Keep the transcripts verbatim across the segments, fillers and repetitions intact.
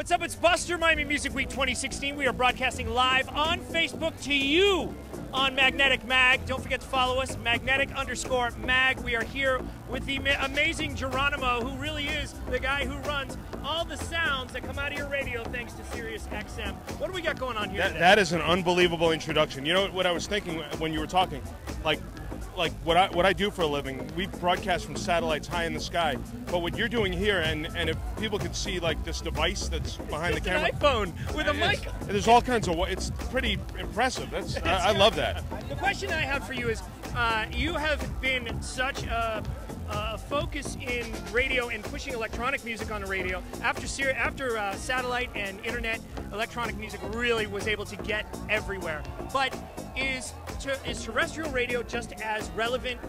What's up? It's Buster Miami Music Week twenty sixteen. We are broadcasting live on Facebook to you on Magnetic Mag. Don't forget to follow us, Magnetic underscore Mag. We are here with the amazing Geronimo, who really is the guy who runs all the sounds that come out of your radio thanks to Sirius X M. What do we got going on here that, today? That is an unbelievable introduction. You know what I was thinking when you were talking? Like, like what I what I do for a living, we broadcast from satellites high in the sky. But what you're doing here, and and if people could see like this device that's behind it's the camera, an iPhone with a mic. There's all kinds of. It's pretty impressive. That's I, I love that. The question I have for you is, uh, you have been such a. Uh, focus in radio and pushing electronic music on the radio. After after uh, satellite and internet, electronic music really was able to get everywhere. But is ter is terrestrial radio just as relevant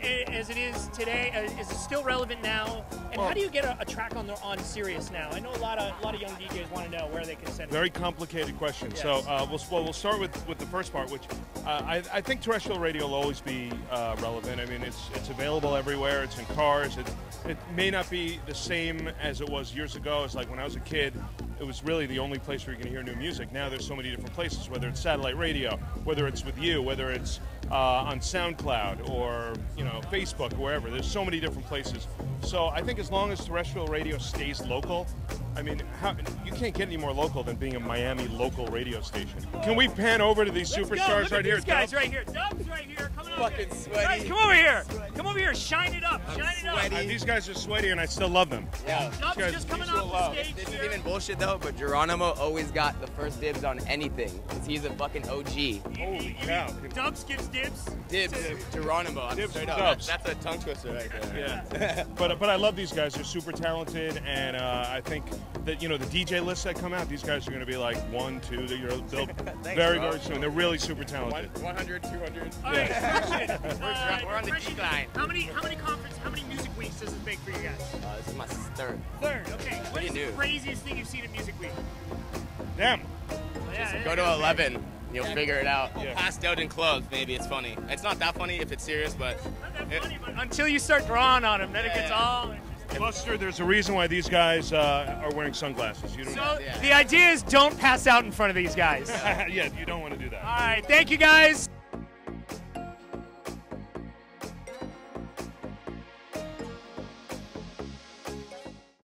as it is today? Is it still relevant now? And well, how do you get a, a track on the, on Sirius now? I know a lot of a lot of young D Js want to know where they can send it. Very complicated question. Yes. So uh, we'll well, we'll start with with the first part, which uh, I, I think terrestrial radio will always be uh, relevant. I mean, it's it's available everywhere. It's in cars. It, it may not be the same as it was years ago. It's like when I was a kid, it was really the only place where you can hear new music. Now there's so many different places, whether it's satellite radio, whether it's with you, whether it's uh, on SoundCloud or you know Facebook, wherever. There's so many different places. So I think as long as terrestrial radio stays local, I mean, how, you can't get any more local than being a Miami local radio station. Can we pan over to these Let's superstars right here? These guys Dubs? Right here. Dubs right here. Coming up. Fucking sweaty. Guys, come over here. Sweaty. Come over here. Shine it up. I'm Shine sweaty. it up. Uh, these guys are sweaty, and I still love them. Yeah. Dubs guys, just coming off the stage. This isn't even bullshit though, but Geronimo always got the first dibs on anything because he's a fucking O G. Holy cow. Dubs gives dibs. Dibs. dibs. Geronimo. I'm dibs straight up. Dubs. That's a tongue twister right there. Yeah. but but I love these guys. They're super talented, and uh, I think. That you know the D J lists that come out, these guys are going to be like one, two. They're they'll Thanks, very bro. very soon. They're really super talented. one hundred, two hundred. All right, yeah. uh, We're on the decline. How many how many conference how many music weeks does this make for you guys? Uh, this is my third. Third, okay. What, what is the craziest thing you've seen at Music Week? Damn. Well, yeah, Just go to eleven. Crazy. You'll yeah. figure it out. Yeah. Passed out in clubs, maybe it's funny. It's not that funny if it's serious, but not that it, funny. But until you start drawing on them, then yeah. it gets all. Buster, there's a reason why these guys uh, are wearing sunglasses. You don't so the idea is don't pass out in front of these guys. Yeah, you don't want to do that. All right, thank you guys.